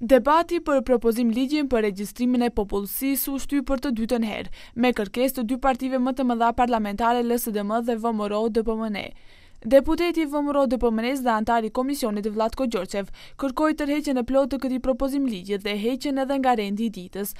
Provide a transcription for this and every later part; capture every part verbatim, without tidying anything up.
Debati për propozim ligjin për regjistrimin e popullsisë u shty për të dytën herë, me kërkesë të dy partive më të mëdha parlamentare L S D M dhe V M R O D P M N. Deputeti V M R O D P M N dhe antari komisionit Vlatko Gjoqev kërkoi tërheqjen e plotë të këtij propozim ligji dhe heqjen edhe nga rendi i ditës.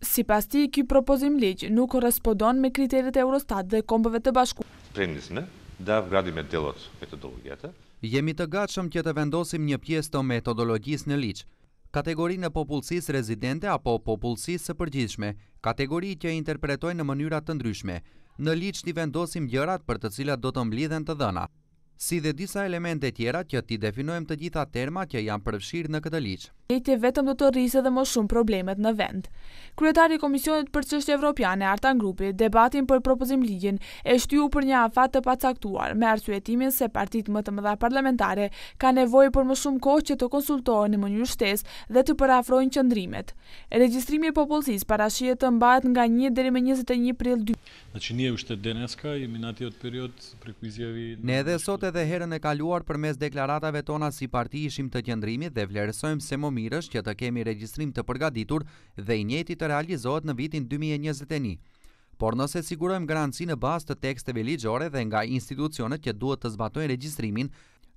Sipas tij, ky propozim ligj nuk korrespondon me kriteret e Eurostat dhe Kombeve të Bashkuara. Premisën da vgradime dellot metodologjate. Jemi të gatshëm që të vendosim një pjesë të metodologjisë në ligj. Kategorinë e popullsisë rezidente apo popullsisë së përgjithshme, kategori që interpretojnë në mënyra të ndryshme. Në ligj t'i vendosim gjërat për të cilat do të mblidhen të dhëna, si dhe disa elemente tjera që t'i definojmë të gjitha terma që janë përfshirë në këtë ligj. Ligji vetëm do të rrisë edhe më shumë problemet në vend. Kryetari i Komisionit për Çështje Evropiane Artan Grupi debatin për propozim ligjin e shtyu për një afat të pacaktuar, me arsyetimin se partitë më të mëdha parlamentare kanë nevojë për më shumë kohë që të konsultohen në mënyrë shtesë dhe të përafrojnë qëndrimet. Regjistrimi i popullsisë parashihet të mbahet nga një deri me njëzet e një prill dy. Ne edhe sot edhe herën e kaluar përmes deklaratave tona si parti ishim të qëndrimit dhe vlerësojmë se më mirë është që të kemi regjistrim të përgatitur dhe i njëjti të realizohet në vitin dy mijë e njëzet e një. Por nëse sigurojmë garancinë në bazë të teksteve ligjore dhe nga institucionet që duhet të zbatojnë regjistrimin,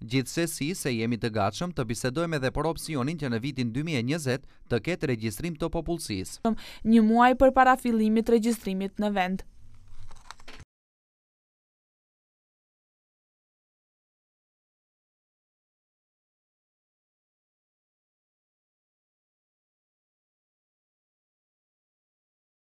gjithsesi se jemi të gatshëm të bisedojmë edhe për opsionin që në vitin dy mijë e njëzet të ketë regjistrim të popullsisë. Një muaj përpara fillimit të regjistrimit në vend.